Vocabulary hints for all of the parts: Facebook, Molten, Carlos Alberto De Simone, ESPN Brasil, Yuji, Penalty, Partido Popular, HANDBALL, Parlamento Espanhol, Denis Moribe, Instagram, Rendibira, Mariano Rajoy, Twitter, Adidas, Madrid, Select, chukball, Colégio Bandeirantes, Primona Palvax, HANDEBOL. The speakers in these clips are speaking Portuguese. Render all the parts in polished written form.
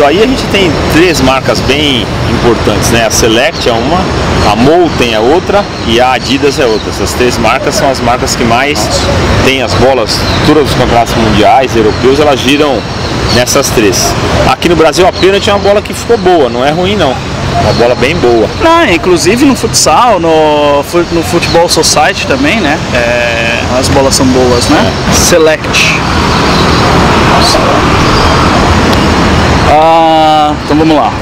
mundo, aí a gente tem três marcas bem importantes, né? A Select é uma, a Molten é outra e a Adidas é outra. Essas três marcas são as marcas que mais têm as bolas, todos os campeonatos mundiais, europeus, elas giram nessas três. Aqui no Brasil a Penalty é uma bola que ficou boa, não é ruim não. Uma bola bem boa. Não, inclusive no futsal, no Futebol Society também, né? As bolas são boas, né? É. Select. Então vamos lá.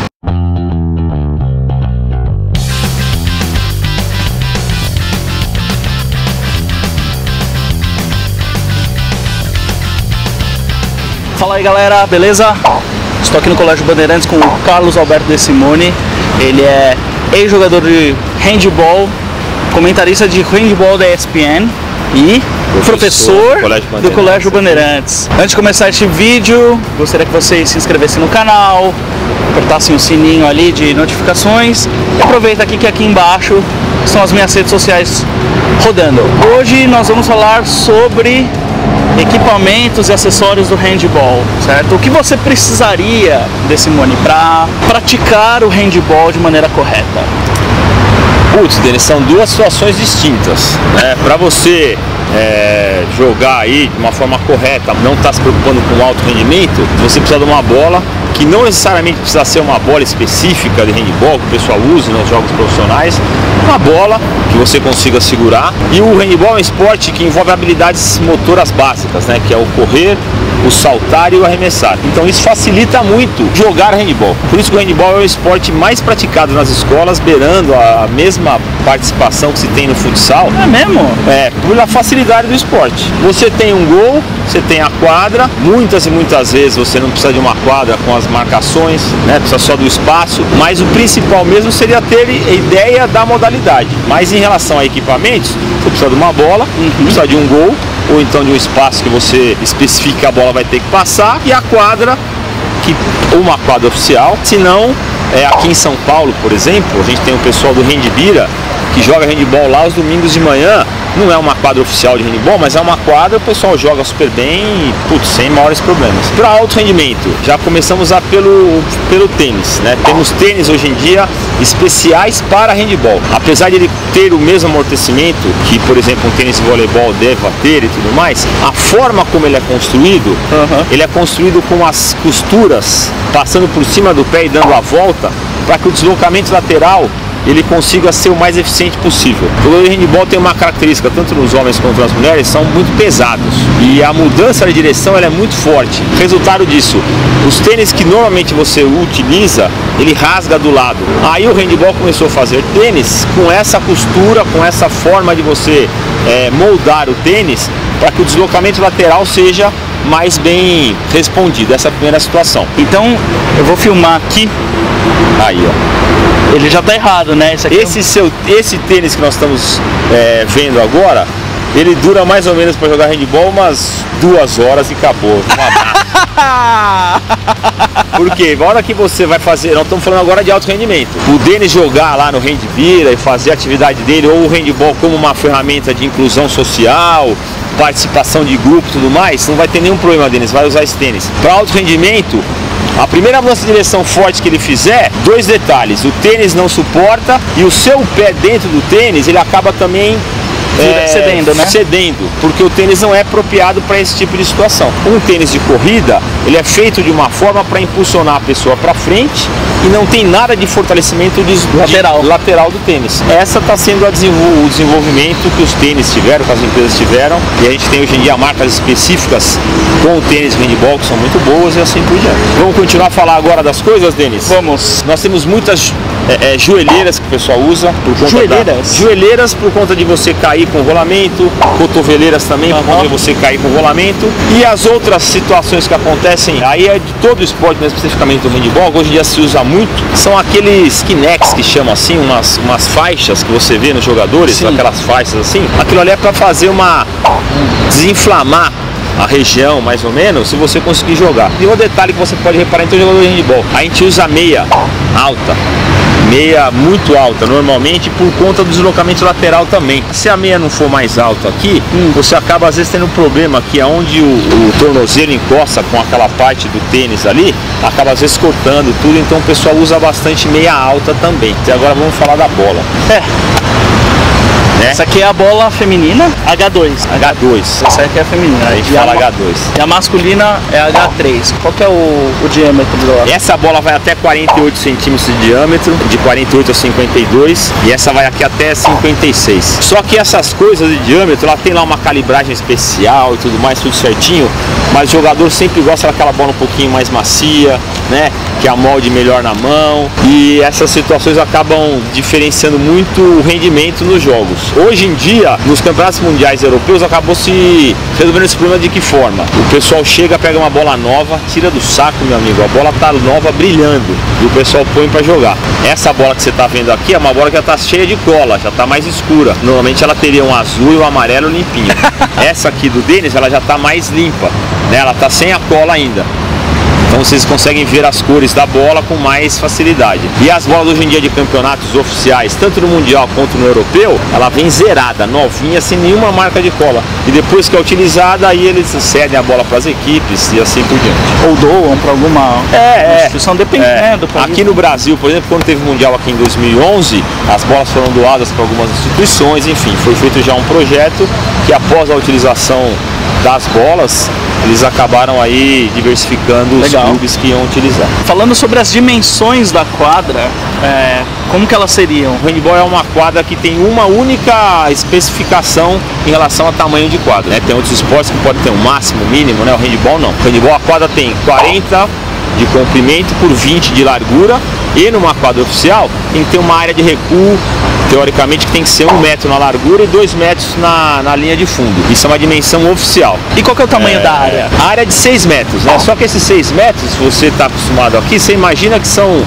Fala aí, galera, beleza? Estou aqui no Colégio Bandeirantes com o Carlos Alberto De Simone. Ele é ex-jogador de handball, comentarista de handball da ESPN e professor do Colégio Bandeirantes. Antes de começar este vídeo, gostaria que vocês se inscrevessem no canal, apertassem o sininho ali de notificações e aproveita aqui que aqui embaixo são as minhas redes sociais rodando. Hoje nós vamos falar sobre equipamentos e acessórios do handball, certo? O que você precisaria, De Simone, para praticar o handball de maneira correta? Putz, Denis, são duas situações distintas, né? Para você jogar aí de uma forma correta, não tá se preocupando com alto rendimento, você precisa de uma bola que não necessariamente precisa ser uma bola específica de handball que o pessoal usa nos jogos profissionais, uma bola que você consiga segurar. E o handball é um esporte que envolve habilidades motoras básicas, né, que é o correr, o saltar e o arremessar. Então isso facilita muito jogar handball. Por isso que o handball é o esporte mais praticado nas escolas, beirando a mesma participação que se tem no futsal. É mesmo? É, pela facilidade do esporte. Você tem um gol, você tem a quadra, muitas e muitas vezes você não precisa de uma quadra com as marcações, né? Precisa só do espaço, mas o principal mesmo seria ter a ideia da modalidade. Mas em relação a equipamentos, você precisa de uma bola, precisa de um gol, ou então de um espaço que você especifica que a bola vai ter que passar, e a quadra, que uma quadra oficial. Se não, aqui em São Paulo, por exemplo, a gente tem o pessoal do Rendibira, que joga handball lá aos domingos de manhã. Não é uma quadra oficial de handball, mas é uma quadra, o pessoal joga super bem e, putz, sem maiores problemas. Para alto rendimento, já começamos a pelo tênis, né? Temos tênis hoje em dia especiais para handball. Apesar de ele ter o mesmo amortecimento que, por exemplo, um tênis de voleibol deva ter e tudo mais, a forma como ele é construído, ele é construído com as costuras passando por cima do pé e dando a volta para que o deslocamento lateral ele consiga ser o mais eficiente possível. O goleiro de handball tem uma característica, tanto nos homens quanto nas mulheres, são muito pesados. E a mudança de direção ela é muito forte. Resultado disso, os tênis que normalmente você utiliza, ele rasga do lado. Aí o handball começou a fazer tênis com essa costura, com essa forma de você moldar o tênis para que o deslocamento lateral seja mais bem respondido. Essa é a primeira situação. Então, eu vou filmar aqui. Aí, ó. Ele já tá errado, né? Esse tênis que nós estamos vendo agora, ele dura mais ou menos para jogar handball umas 2 horas e acabou. Porque na hora que você vai fazer, nós estamos falando agora de alto rendimento, o Denis jogar lá no Rendibira e fazer a atividade dele, ou o handball como uma ferramenta de inclusão social, participação de grupo e tudo mais, não vai ter nenhum problema, Denis, vai usar esse tênis. Para alto rendimento, a primeira mudança de direção forte que ele fizer, 2 detalhes, o tênis não suporta e o seu pé dentro do tênis, ele acaba também cedendo, né? Porque o tênis não é apropriado para esse tipo de situação. Um tênis de corrida, ele é feito de uma forma para impulsionar a pessoa para frente e não tem nada de fortalecimento lateral do tênis. Essa está sendo o desenvolvimento que os tênis tiveram, que as empresas tiveram, e a gente tem hoje em dia marcas específicas com o tênis handball que são muito boas e assim por diante. Vamos continuar a falar agora das coisas, Denis? Vamos. Nós temos muitas joelheiras que o pessoal usa. Joelheiras por conta de você cair com o rolamento, cotoveleiras também por conta de você cair com o rolamento. E as outras situações que acontecem, aí é de todo o esporte, mas especificamente do handball, hoje em dia se usa muito, são aqueles kinects que chamam assim, umas faixas que você vê nos jogadores, aquelas faixas assim. Aquilo ali é para fazer desinflamar a região, mais ou menos, se você conseguir jogar. E um detalhe que você pode reparar em todo jogador de handball, a gente usa meia alta. meia muito alta, normalmente por conta do deslocamento lateral também. Se a meia não for mais alta aqui, você acaba às vezes tendo um problema que é onde o tornozelo encosta com aquela parte do tênis ali, acaba às vezes cortando tudo, então o pessoal usa bastante meia alta também. E agora vamos falar da bola. Essa aqui é a bola feminina, H2. H2. Essa aqui é a feminina. A gente fala H2. E a masculina é H3. Qual que é o diâmetro dela? Essa bola vai até 48 centímetros de diâmetro, de 48 a 52, e essa vai aqui até 56. Só que essas coisas de diâmetro, ela tem lá uma calibragem especial e tudo mais, tudo certinho, mas o jogador sempre gosta daquela bola um pouquinho mais macia, né? Que amolde melhor na mão, e essas situações acabam diferenciando muito o rendimento nos jogos. Hoje em dia, nos campeonatos mundiais europeus, acabou se resolvendo esse problema de que forma? O pessoal chega, pega uma bola nova, tira do saco, meu amigo, a bola tá nova, brilhando, e o pessoal põe para jogar. Essa bola que você tá vendo aqui é uma bola que já tá cheia de cola, já tá mais escura. Normalmente ela teria um azul e um amarelo limpinho. Essa aqui do Denis, ela já tá mais limpa, né? Ela tá sem a cola ainda. Então vocês conseguem ver as cores da bola com mais facilidade. E as bolas hoje em dia de campeonatos oficiais, tanto no mundial quanto no europeu, ela vem zerada, novinha, sem nenhuma marca de cola. E depois que é utilizada, aí eles cedem a bola para as equipes e assim por diante. Ou doam para alguma instituição, dependendo do país. Aqui no Brasil, por exemplo, quando teve o mundial aqui em 2011, as bolas foram doadas para algumas instituições, enfim. Foi feito já um projeto que após a utilização das bolas, eles acabaram aí diversificando os clubes que iam utilizar. Falando sobre as dimensões da quadra, como que elas seriam? O handball é uma quadra que tem uma única especificação em relação ao tamanho de quadra, né? Tem outros esportes que podem ter um máximo, mínimo, né? O handball não. O handball, a quadra tem 40 de comprimento por 20 de largura, e numa quadra oficial tem que ter uma área de recuo, teoricamente, que tem que ser 1 metro na largura e 2 metros na linha de fundo. Isso é uma dimensão oficial. E qual que é o tamanho da área? A área é de 6 metros, né? Só que esses 6 metros, se você está acostumado aqui, você imagina que são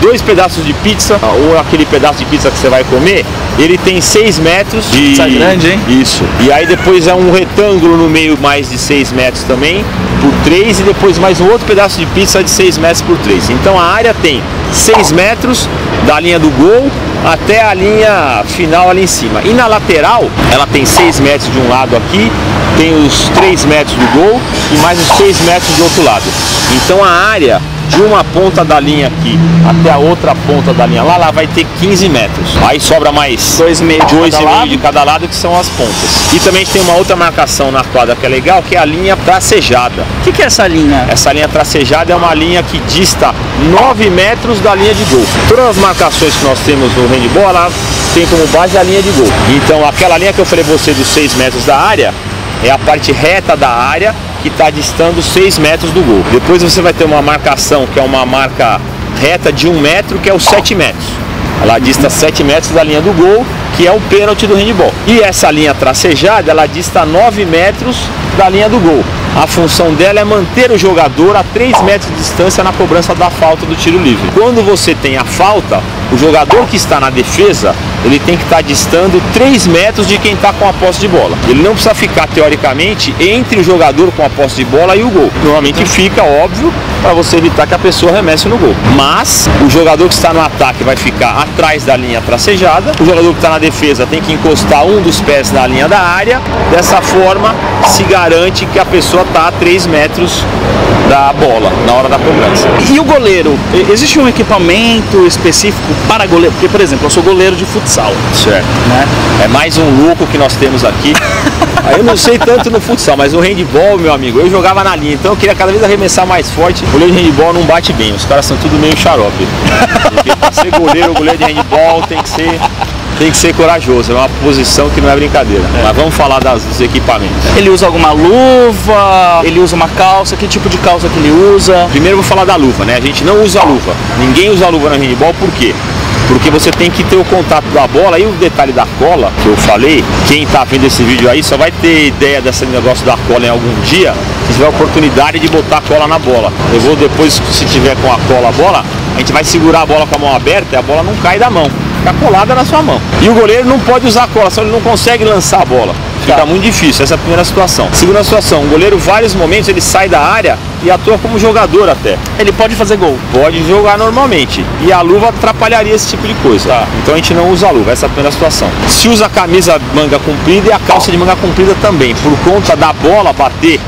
2 pedaços de pizza, ou aquele pedaço de pizza que você vai comer, ele tem 6 metros de... Pizza grande, hein? Isso. E aí depois é um retângulo no meio mais de 6 metros também, por 3, e depois mais um outro pedaço de pizza de 6 metros por 3. Então a área tem 6 metros da linha do gol até a linha final ali em cima. E na lateral, ela tem 6 metros de um lado aqui, tem os 3 metros do gol e mais os 3 metros do outro lado. Então a área de uma ponta da linha aqui até a outra ponta da linha lá vai ter 15 metros. Aí sobra mais 2,5 de cada lado, que são as pontas. E também tem uma outra marcação na quadra que é legal, que é a linha tracejada. O que é essa linha? Essa linha tracejada é uma linha que dista 9 metros da linha de gol. Todas as marcações que nós temos no handball, ela tem como base a linha de gol. Então aquela linha que eu falei pra você dos 6 metros da área, é a parte reta da área que está distando 6 metros do gol. Depois você vai ter uma marcação que é uma marca reta de 1 metro, que é os 7 metros. Ela dista 7 metros da linha do gol, que é o pênalti do handball. E essa linha tracejada, ela dista 9 metros da linha do gol. A função dela é manter o jogador a 3 metros de distância na cobrança da falta do tiro livre. Quando você tem a falta, o jogador que está na defesa, ele tem que estar distando 3 metros de quem está com a posse de bola. Ele não precisa ficar, teoricamente, entre o jogador com a posse de bola e o gol. Normalmente fica, óbvio, para você evitar que a pessoa arremesse no gol. Mas o jogador que está no ataque vai ficar atrás da linha tracejada. O jogador que está na defesa tem que encostar um dos pés na linha da área. Dessa forma, se garante que a pessoa está a 3 metros da bola na hora da cobrança. E o goleiro? Existe um equipamento específico para goleiro? Porque, por exemplo, eu sou goleiro de futsal. Certo. Né? É mais um louco que nós temos aqui. Eu não sei tanto no futsal, mas no handball, meu amigo, eu jogava na linha, então eu queria cada vez arremessar mais forte. O goleiro de handball não bate bem, os caras são tudo meio xarope. Porque para ser goleiro, o goleiro de handball tem que ser corajoso, é uma posição que não é brincadeira. Mas vamos falar dos equipamentos. Ele usa alguma luva? Ele usa uma calça? Que tipo de calça que ele usa? Primeiro eu vou falar da luva, né? A gente não usa luva. Ninguém usa luva no handball, por quê? Porque você tem que ter o contato da bola, e o detalhe da cola, que eu falei, quem tá vendo esse vídeo aí só vai ter ideia desse negócio da cola em algum dia, se tiver a oportunidade de botar a cola na bola. Eu vou depois, se tiver com a cola a bola, a gente vai segurar a bola com a mão aberta e a bola não cai da mão, fica colada na sua mão. E o goleiro não pode usar a cola, senão ele não consegue lançar a bola. Fica muito difícil, essa é a primeira situação. Segunda situação, o goleiro, vários momentos, ele sai da área e atua como jogador até. Ele pode fazer gol? Pode jogar normalmente. E a luva atrapalharia esse tipo de coisa. Tá. Então a gente não usa a luva, essa é a primeira situação. Se usa a camisa manga comprida e a calça de manga comprida também, por conta da bola bater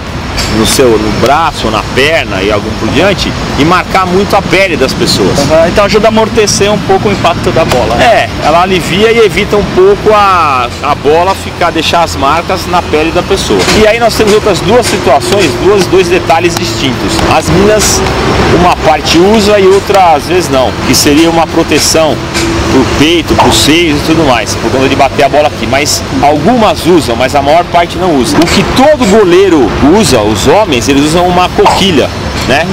no braço, na perna e algum por diante, e marcar muito a pele das pessoas. Uhum, então ajuda a amortecer um pouco o impacto da bola. Né? É, ela alivia e evita um pouco a bola deixar as marcas na pele da pessoa. E aí nós temos outras duas situações, dois detalhes distintos. As minas, uma parte usa e outra às vezes não, que seria uma proteção pro peito, pro seio e tudo mais, por conta de bater a bola aqui. Mas algumas usam, mas a maior parte não usa. O que todo goleiro usa, os homens, eles usam uma coquilha, né?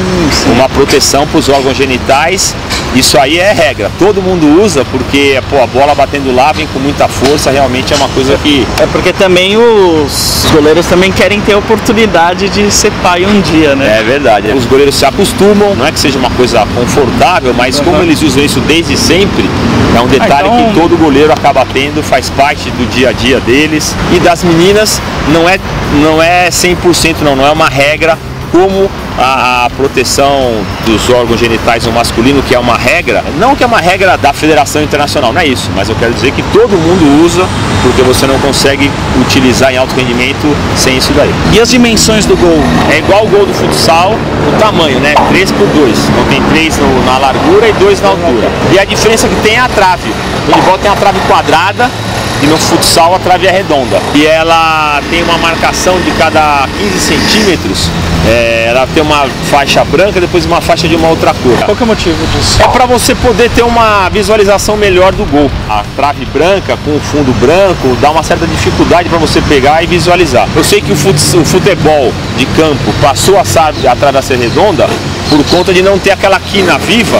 Uma proteção para os órgãos genitais. Isso aí é regra, todo mundo usa porque a bola batendo lá vem com muita força, realmente é uma coisa que... É porque também os goleiros também querem ter a oportunidade de ser pai um dia, né? É verdade, os goleiros se acostumam, não é que seja uma coisa confortável, mas como eles usam isso desde sempre, é um detalhe que todo goleiro acaba tendo, faz parte do dia a dia deles. E das meninas, não é 100% não é uma regra, como a proteção dos órgãos genitais no masculino, que é uma regra, não que é uma regra da Federação Internacional, não é isso, mas eu quero dizer que todo mundo usa, porque você não consegue utilizar em alto rendimento sem isso daí. E as dimensões do gol? É igual o gol do futsal, o tamanho, né? 3 por 2, então tem 3 na largura e 2 na altura. E a diferença que tem é a trave, o futebol tem a trave quadrada, e no futsal a trave é redonda. E ela tem uma marcação de cada 15 centímetros. Ela tem uma faixa branca, depois uma faixa de uma outra cor. Qual que é o motivo disso? É para você poder ter uma visualização melhor do gol. A trave branca com o fundo branco dá uma certa dificuldade para você pegar e visualizar. Eu sei que o futebol de campo passou a trave a ser redonda por conta de não ter aquela quina viva.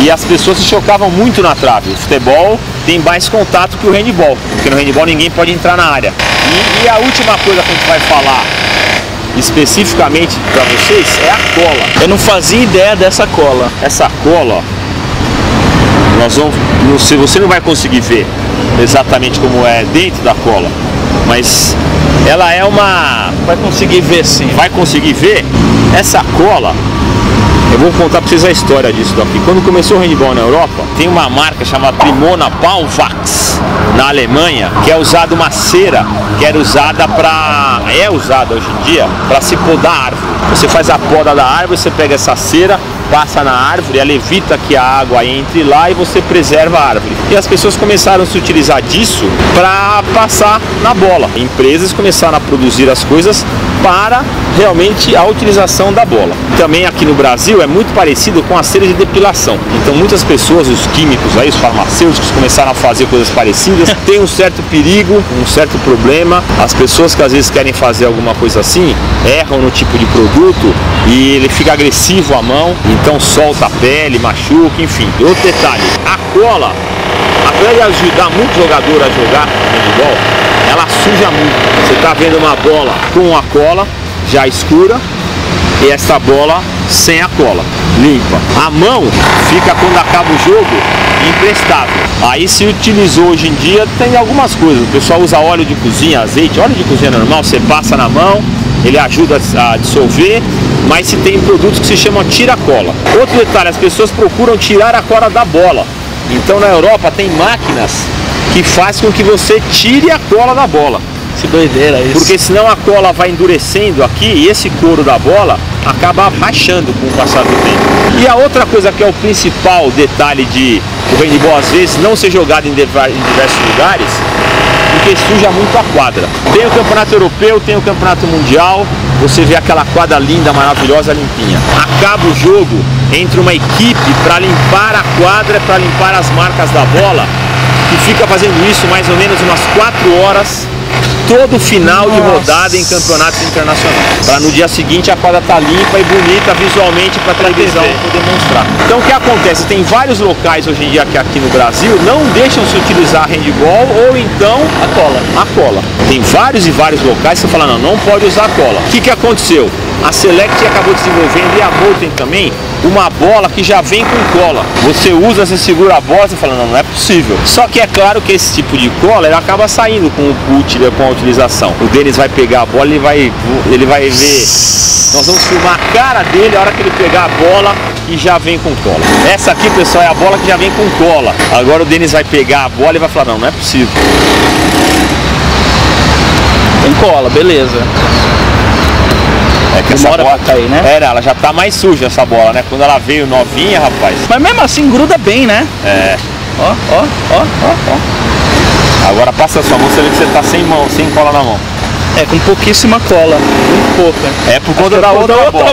E as pessoas se chocavam muito na trave. O futebol tem mais contato que o handebol, porque no handebol ninguém pode entrar na área. E a última coisa que a gente vai falar especificamente para vocês é a cola. Eu não fazia ideia dessa cola. Essa cola, você não vai conseguir ver exatamente como é dentro da cola, mas ela é uma... Vai conseguir ver sim. Vai conseguir ver? Essa cola... Eu vou contar pra vocês a história disso daqui. Quando começou o handball na Europa, tem uma marca chamada Primona Palvax, na Alemanha, que é usada uma cera, que era usada pra... É usada hoje em dia pra se podar a árvore. Você faz a poda da árvore, você pega essa cera, passa na árvore, ela evita que a água entre lá e você preserva a árvore. E as pessoas começaram a se utilizar disso para passar na bola. Empresas começaram a produzir as coisas para realmente a utilização da bola. Também aqui no Brasil é muito parecido com a cera de depilação. Então muitas pessoas, os químicos aí, os farmacêuticos, começaram a fazer coisas parecidas. Tem um certo perigo, um certo problema. As pessoas que às vezes querem fazer alguma coisa assim, erram no tipo de produto e ele fica agressivo à mão. Então solta a pele, machuca, enfim. Outro detalhe, a cola, apesar de ajudar muito o jogador a jogar handebol, ela suja muito. Você está vendo uma bola com a cola já escura e essa bola sem a cola, limpa. A mão fica, quando acaba o jogo, imprestável. Aí se utilizou hoje em dia, tem algumas coisas. O pessoal usa óleo de cozinha, azeite, óleo de cozinha normal, você passa na mão, ele ajuda a dissolver. Mas se tem produtos que se chamam tira-cola. Outro detalhe, as pessoas procuram tirar a cola da bola. Então na Europa tem máquinas que fazem com que você tire a cola da bola. Que doideira isso. Porque senão a cola vai endurecendo aqui e esse couro da bola acaba rachando com o passar do tempo. E a outra coisa que é o principal detalhe de o handebol às vezes não ser jogado em diversos lugares, porque suja muito a quadra. Tem o campeonato europeu, tem o campeonato mundial, você vê aquela quadra linda, maravilhosa, limpinha. Acaba o jogo, entra uma equipe para limpar a quadra, para limpar as marcas da bola, e fica fazendo isso mais ou menos umas 4 horas, todo final de rodada em campeonatos internacionais. Para no dia seguinte a quadra tá limpa e bonita visualmente para a televisão poder mostrar. Então o que acontece? Tem vários locais hoje em dia que aqui no Brasil não deixam se utilizar handball ou então a cola. Tem vários e vários locais que falam, não pode usar a cola. O que aconteceu? a Select acabou desenvolvendo, e a Molten também, uma bola que já vem com cola. Você usa, você segura a bola, você fala, não, não é possível. Só que é claro que esse tipo de cola, ela acaba saindo com a utilização. O Denis vai pegar a bola, ele vai ver... Nós vamos filmar a cara dele a hora que ele pegar a bola e já vem com cola. Essa aqui, pessoal, é a bola que já vem com cola. Agora o Denis vai pegar a bola e vai falar, não, não é possível. Tem cola, beleza. É que essa bola tá aí, né? Era, ela já tá mais suja essa bola, né? Quando ela veio novinha, rapaz. Mas mesmo assim gruda bem, né? É. Ó, ó, ó, ó, ó. Agora passa a sua mão, você vê que você tá sem mão, sem cola na mão. É, com pouquíssima cola, muito pouca. É por conta da outra bola.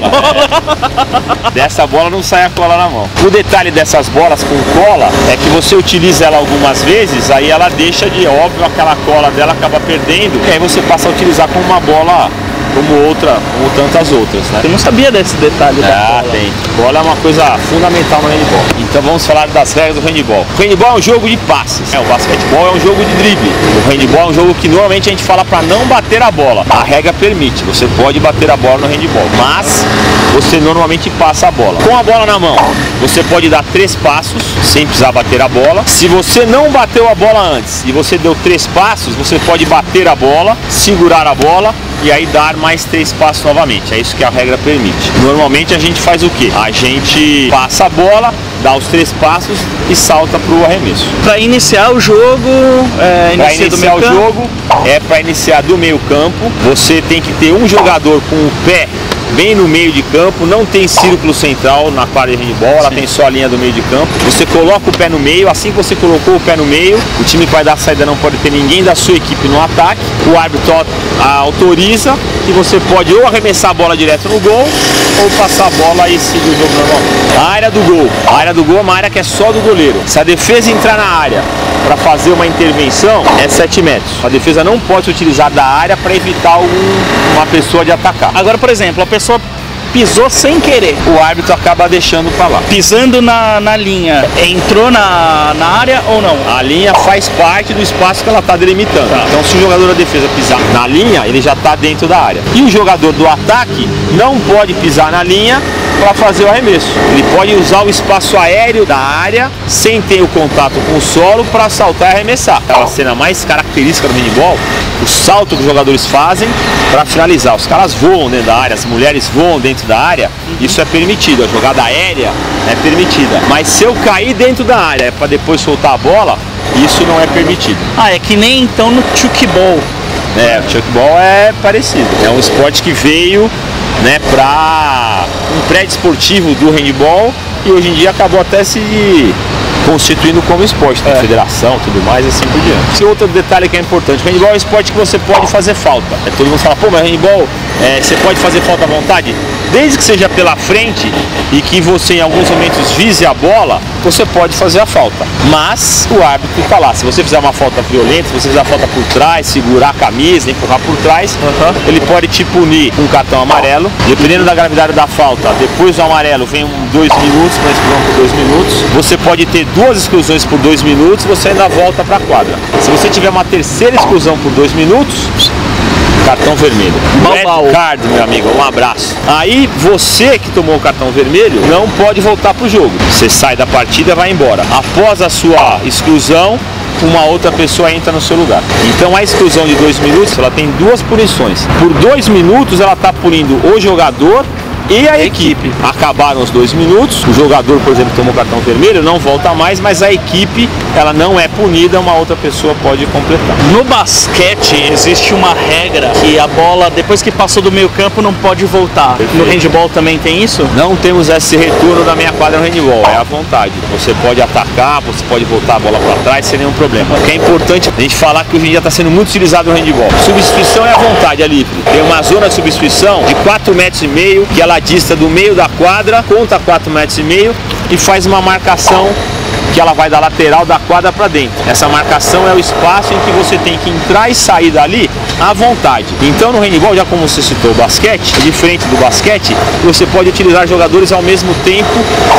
É. Dessa bola não sai a cola na mão. O detalhe dessas bolas com cola é que você utiliza ela algumas vezes, aí ela deixa de, óbvio, aquela cola dela acaba perdendo, e aí você passa a utilizar como uma bola... como outra, como tantas outras, né? Eu não sabia desse detalhe da bola. Tem. Bola é uma coisa fundamental no handebol. Então vamos falar das regras do handebol. O handebol é um jogo de passes. O basquetebol é um jogo de drible. O handebol é um jogo que normalmente a gente fala para não bater a bola. A regra permite, você pode bater a bola no handebol, mas você normalmente passa a bola. Com a bola na mão, você pode dar 3 passos sem precisar bater a bola. Se você não bateu a bola antes e você deu 3 passos, você pode bater a bola, segurar a bola e aí dar mais 3 passos novamente. É isso que a regra permite. Normalmente a gente faz o quê? A gente passa a bola, dá os 3 passos e salta para o arremesso. Para iniciar o jogo, para iniciar do meio campo, você tem que ter um jogador com o pé bem no meio de campo, não tem círculo central na quadra de handebol, ela tem só a linha do meio de campo. Você coloca o pé no meio, assim que você colocou o pé no meio, o time que vai dar a saída não pode ter ninguém da sua equipe no ataque. O árbitro autoriza que você pode ou arremessar a bola direto no gol, ou passar a bola e seguir o jogo normal. A área do gol. A área do gol é uma área que é só do goleiro. Se a defesa entrar na área para fazer uma intervenção, é 7 metros. A defesa não pode se utilizar da área para evitar uma pessoa de atacar. Agora, por exemplo, a pessoa pisou sem querer. O árbitro acaba deixando para lá. Pisando na linha, entrou na área ou não? A linha faz parte do espaço que ela está delimitando. Tá. Então, se o jogador da defesa pisar na linha, ele já está dentro da área. E o jogador do ataque não pode pisar na linha para fazer o arremesso. Ele pode usar o espaço aéreo da área sem ter o contato com o solo para saltar e arremessar. É a cena mais característica do handebol, o salto que os jogadores fazem para finalizar. Os caras voam dentro da área, as mulheres voam dentro da área, isso é permitido, a jogada aérea é permitida. Mas se eu cair dentro da área para depois soltar a bola, isso não é permitido. Ah, é que nem então no chukball. É, o chukball é parecido. É um esporte que veio, né, para um prédio esportivo do handebol e hoje em dia acabou até se constituindo como esporte, tem federação, tudo mais e assim por diante. Esse outro detalhe que é importante, o handebol é um esporte que você pode fazer falta. Todo mundo fala, pô, mas handebol, você pode fazer falta à vontade? Desde que seja pela frente e que você em alguns momentos vise a bola, você pode fazer a falta. Mas o árbitro está lá, se você fizer uma falta violenta, se você fizer a falta por trás, segurar a camisa, empurrar por trás, ele pode te punir com um cartão amarelo. Dependendo da gravidade da falta, depois do amarelo vem 2 minutos, mas por 2 minutos. Você pode ter 2 exclusões por 2 minutos, você ainda volta para a quadra. Se você tiver uma 3ª exclusão por 2 minutos, cartão vermelho. Red card, meu amigo, um abraço. Aí você que tomou o cartão vermelho não pode voltar pro jogo. Você sai da partida e vai embora. Após a sua exclusão, uma outra pessoa entra no seu lugar. Então a exclusão de 2 minutos, ela tem 2 punições. Por 2 minutos ela tá punindo o jogador e a equipe. Acabaram os 2 minutos, o jogador, por exemplo, tomou cartão vermelho, não volta mais, mas a equipe, ela não é punida, uma outra pessoa pode completar. No basquete existe uma regra que a bola, depois que passou do meio campo, não pode voltar. Perfeito. No handebol também tem isso? Não temos esse retorno da meia quadra no handebol, é à vontade. Você pode atacar, você pode voltar a bola para trás sem nenhum problema. O que é importante a gente falar que hoje em dia está sendo muito utilizado no handebol. Substituição é à vontade, é livre. Tem uma zona de substituição de 4,5 metros que ela dista do meio da quadra, conta 4,5 metros e faz uma marcação que ela vai da lateral da quadra para dentro. Essa marcação é o espaço em que você tem que entrar e sair dali à vontade. Então no handebol, já como você citou o basquete, diferente do basquete, você pode utilizar jogadores ao mesmo tempo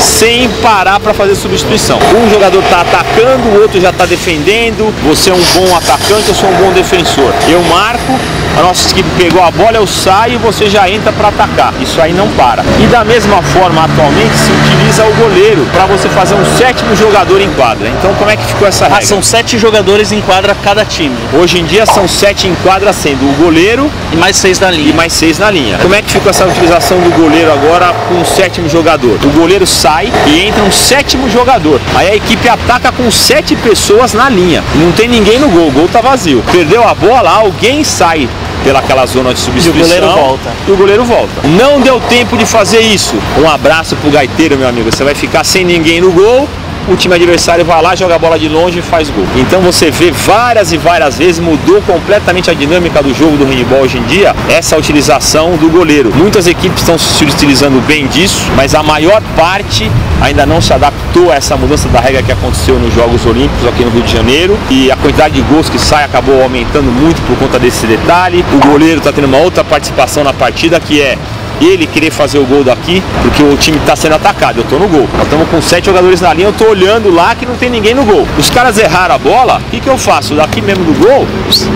sem parar para fazer substituição. Um jogador está atacando, o outro já está defendendo, você é um bom atacante, eu sou um bom defensor. Eu marco, a nossa equipe pegou a bola, eu saio e você já entra para atacar. Isso aí não para. E da mesma forma, atualmente, se utiliza o goleiro para você fazer um sétimo jogador em quadra. Então, como é que ficou essa regra? São 7 jogadores em quadra cada time. Hoje em dia, são 7 em quadra, sendo o goleiro... E mais 6 na linha. E mais 6 na linha. Como é que ficou essa utilização do goleiro agora com o sétimo jogador? O goleiro sai e entra um sétimo jogador. Aí a equipe ataca com 7 pessoas na linha. Não tem ninguém no gol, o gol tá vazio. Perdeu a bola, alguém sai pelaquela zona de substituição. E o goleiro volta. E o goleiro volta. Não deu tempo de fazer isso. Um abraço pro gaiteiro, meu amigo. Você vai ficar sem ninguém no gol. O time adversário vai lá, joga a bola de longe e faz gol. Então você vê várias e várias vezes, mudou completamente a dinâmica do jogo do handebol hoje em dia, essa utilização do goleiro. Muitas equipes estão se utilizando bem disso, mas a maior parte ainda não se adaptou a essa mudança da regra que aconteceu nos Jogos Olímpicos aqui no Rio de Janeiro, e a quantidade de gols que sai acabou aumentando muito por conta desse detalhe. O goleiro está tendo uma outra participação na partida, que é ele querer fazer o gol daqui, porque o time está sendo atacado, eu estou no gol. Nós estamos com 7 jogadores na linha, eu estou olhando lá que não tem ninguém no gol. Os caras erraram a bola, o que eu faço? Daqui mesmo do gol,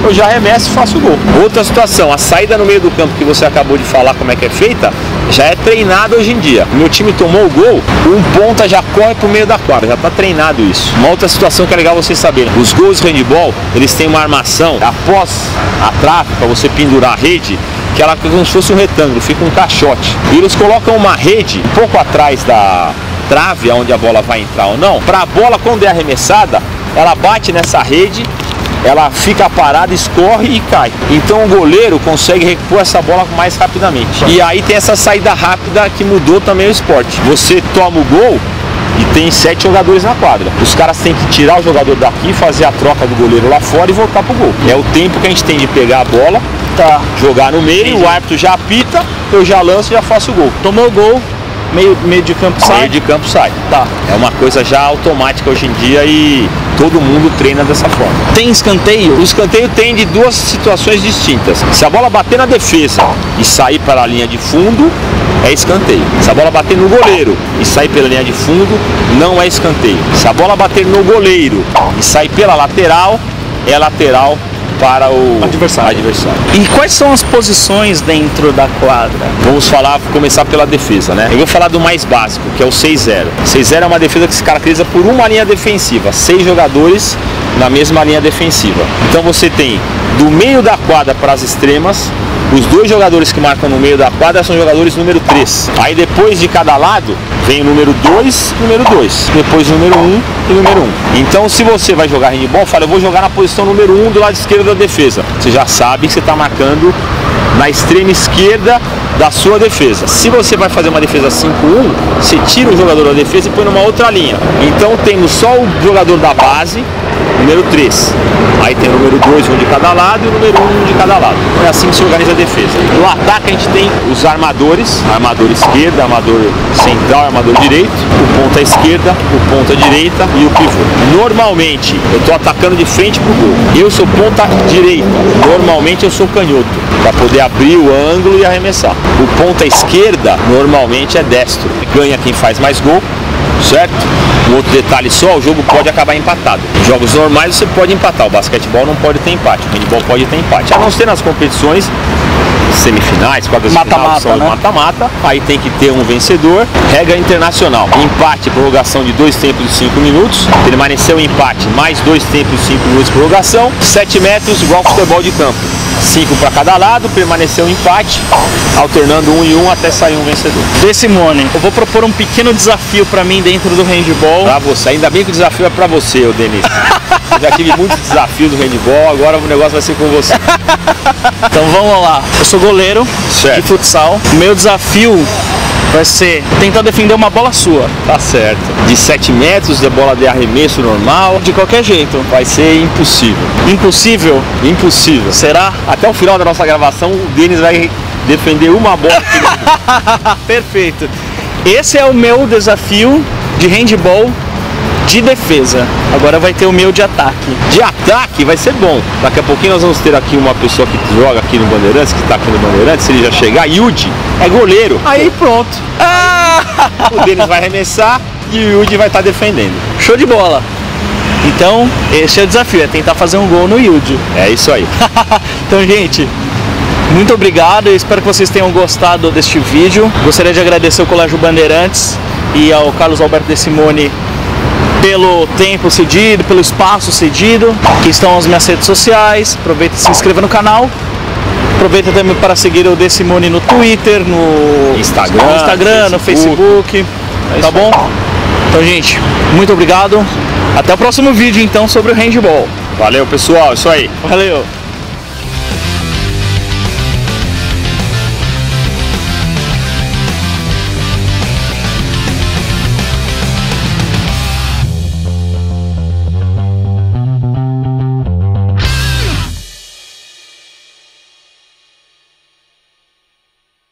eu já arremesso e faço o gol. Outra situação, a saída no meio do campo que você acabou de falar como é que é feita, já é treinado hoje em dia. Meu time tomou o gol, um ponta já corre pro meio da quadra, já está treinado isso. Uma outra situação que é legal vocês saberem, os gols de handebol, eles têm uma armação após a trave, para você pendurar a rede, que ela como se fosse um retângulo, fica um caixote. E eles colocam uma rede um pouco atrás da trave, onde a bola vai entrar ou não, para a bola, quando é arremessada, ela bate nessa rede, ela fica parada, escorre e cai. Então o goleiro consegue repor essa bola mais rapidamente. E aí tem essa saída rápida que mudou também o esporte. Você toma o gol e tem 7 jogadores na quadra. Os caras têm que tirar o jogador daqui, fazer a troca do goleiro lá fora e voltar pro gol. É o tempo que a gente tem de pegar a bola, jogar no meio, entendi. O árbitro já apita, eu já lanço e já faço o gol. Tomou o gol, meio de campo sai? Meio de campo sai. Tá. É uma coisa já automática hoje em dia e todo mundo treina dessa forma. Tem escanteio? O escanteio tem de duas situações distintas. Se a bola bater na defesa e sair para a linha de fundo, é escanteio. Se a bola bater no goleiro e sair pela linha de fundo, não é escanteio. Se a bola bater no goleiro e sair pela lateral, é lateral para o adversário. E quais são as posições dentro da quadra? Vamos falar, começar pela defesa, né? Eu vou falar do mais básico, que é o 6-0. 6-0 é uma defesa que se caracteriza por uma linha defensiva, 6 jogadores na mesma linha defensiva. Então você tem do meio da quadra para as extremas, os 2 jogadores que marcam no meio da quadra são jogadores número 3. Aí depois de cada lado vem o número 2, número 2. Depois o número 1 e número 1. Então se você vai jogar handebol, fala, eu vou jogar na posição número 1 do lado esquerdo da defesa. Você já sabe que você está marcando na extrema esquerda da sua defesa. Se você vai fazer uma defesa 5-1, você tira o jogador da defesa e põe numa outra linha. Então temos só o jogador da base, número 3. Aí tem o número 2, um de cada lado, e o número 1, um de cada lado. É assim que se organiza a defesa. No ataque a gente tem os armadores, armador esquerdo, armador central, armador direito, o ponta esquerda, o ponta direita e o pivô. Normalmente eu estou atacando de frente pro gol. Eu sou ponta direita, normalmente eu sou canhoto, para poder abrir o ângulo e arremessar. O ponta esquerda normalmente é destro, ganha quem faz mais gol, certo? Um outro detalhe só, o jogo pode acabar empatado. Em jogos normais você pode empatar, o basquetebol não pode ter empate, o handebol pode ter empate. A não ser nas competições semifinais, quadras de final, são mata-mata, aí tem que ter um vencedor. Regra internacional, empate, prorrogação de 2 tempos de 5 minutos, permaneceu empate, mais 2 tempos de 5 minutos de prorrogação, 7 metros igual ao futebol de campo. 5 para cada lado, permaneceu um empate, alternando um e um até sair um vencedor. De Simone, eu vou propor um pequeno desafio para mim dentro do handebol. Para você, ainda bem que o desafio é para você, ô Denis. Eu já tive muitos desafios do handebol, agora o negócio vai ser com você. Então vamos lá. Eu sou goleiro, certo, de futsal. O meu desafio vai ser tentar defender uma bola sua. Tá certo. De 7 metros, de bola de arremesso normal. De qualquer jeito. Vai ser impossível. Impossível? Impossível. Será? Até o final da nossa gravação, o Denis vai defender uma bola. Perfeito. Esse é o meu desafio de handebol de defesa. Agora vai ter o meu de ataque. De ataque vai ser bom. Daqui a pouquinho nós vamos ter aqui uma pessoa que joga aqui no Bandeirantes, que tá aqui no Bandeirantes, se ele já chegar, Yuji. É goleiro. Aí pronto. O Denis vai arremessar e o Yuji vai estar defendendo. Show de bola. Então, esse é o desafio, é tentar fazer um gol no Yuji. É isso aí. Então, gente, Muito obrigado, eu espero que vocês tenham gostado deste vídeo. Gostaria de agradecer ao Colégio Bandeirantes e ao Carlos Alberto De Simone pelo tempo cedido, pelo espaço cedido. Aqui estão as minhas redes sociais. Aproveita e se inscreva no canal. Aproveita também para seguir o De Simone no Twitter, no Instagram, no Facebook. Tá bom? Então, gente, muito obrigado. Até o próximo vídeo, então, sobre o handball. Valeu, pessoal. Isso aí. Valeu.